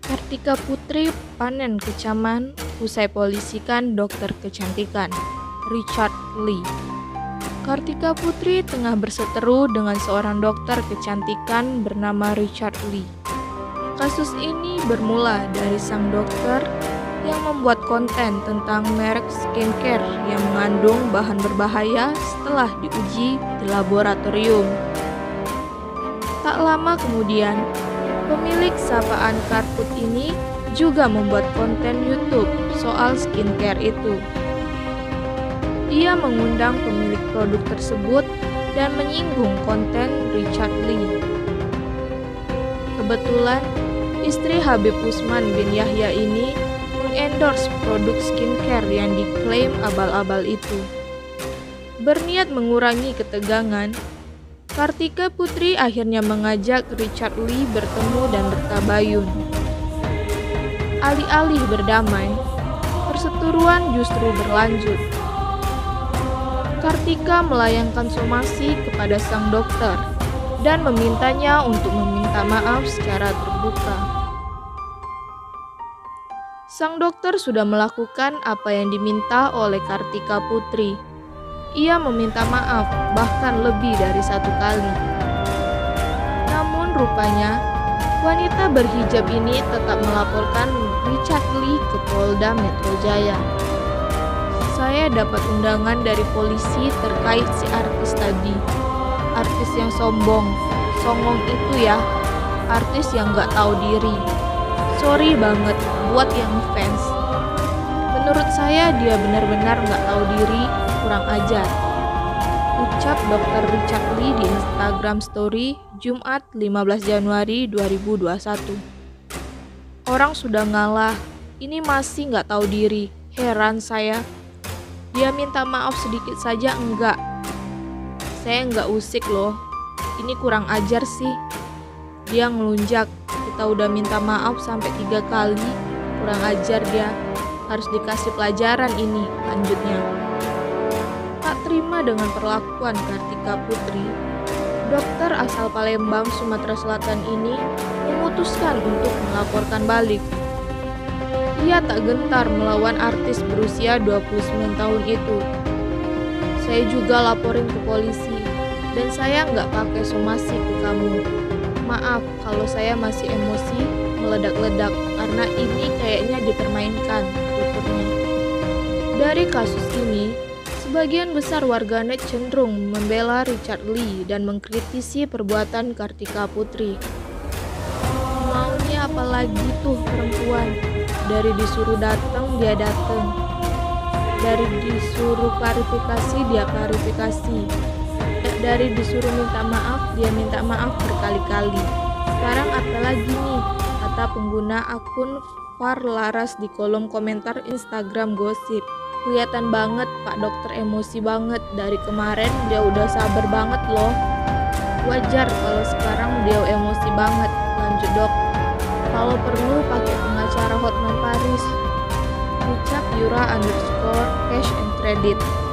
Kartika Putri panen kecaman usai polisikan dokter kecantikan, Richard Lee. Kartika Putri tengah berseteru dengan seorang dokter kecantikan bernama Richard Lee. Kasus ini bermula dari sang dokter yang membuat konten tentang merek skincare yang mengandung bahan berbahaya setelah diuji di laboratorium. Tak lama kemudian, pemilik sapaan Karput ini juga membuat konten YouTube soal skincare itu. Dia mengundang pemilik produk tersebut dan menyinggung konten Richard Lee. Kebetulan, istri Habib Usman bin Yahya ini mengendorse produk skincare yang diklaim abal-abal itu. Berniat mengurangi ketegangan, Kartika Putri akhirnya mengajak Richard Lee bertemu dan bertabayun. Alih-alih berdamai, perseteruan justru berlanjut. Kartika melayangkan somasi kepada sang dokter dan memintanya untuk meminta maaf secara terbuka. Sang dokter sudah melakukan apa yang diminta oleh Kartika Putri. Ia meminta maaf bahkan lebih dari 1 kali. Namun rupanya, wanita berhijab ini tetap melaporkan Richard Lee ke Polda Metro Jaya. Saya dapat undangan dari polisi terkait si artis tadi. Artis yang songong itu ya. Artis yang gak tahu diri. Sorry banget buat yang fans. Menurut saya dia benar-benar gak tahu diri, kurang ajar. Ucap Dr. Richard Lee di Instagram Story Jumat 15 Januari 2021. Orang sudah ngalah, ini masih gak tahu diri. Heran saya. Dia minta maaf sedikit saja enggak. Saya enggak usik loh. Ini kurang ajar sih. Dia ngelunjak. Kita udah minta maaf sampai 3 kali. Kurang ajar dia. Harus dikasih pelajaran ini, lanjutnya. Tak terima dengan perlakuan Kartika Putri, dokter asal Palembang, Sumatera Selatan ini memutuskan untuk melaporkan balik. Ia tak gentar melawan artis berusia 29 tahun itu. Saya juga laporin ke polisi, dan saya nggak pakai somasi ke kamu. Maaf kalau saya masih emosi, meledak-ledak, karena ini kayaknya dipermainkan, tuturnya. Dari kasus ini, sebagian besar warganet cenderung membela Richard Lee dan mengkritisi perbuatan Kartika Putri. Maunya apalagi tuh perempuan? Dari disuruh datang, dia datang. Dari disuruh klarifikasi, dia klarifikasi. Dari disuruh minta maaf, dia minta maaf berkali-kali. Sekarang apalagi nih, kata pengguna akun Far Laras di kolom komentar Instagram gosip. Kelihatan banget Pak Dokter emosi banget. Dari kemarin dia udah sabar banget loh. Wajar kalau sekarang dia emosi banget, lanjut dok. Kalau perlu pakai pengacara Hotman Paris, ucap Yura _cash and credit.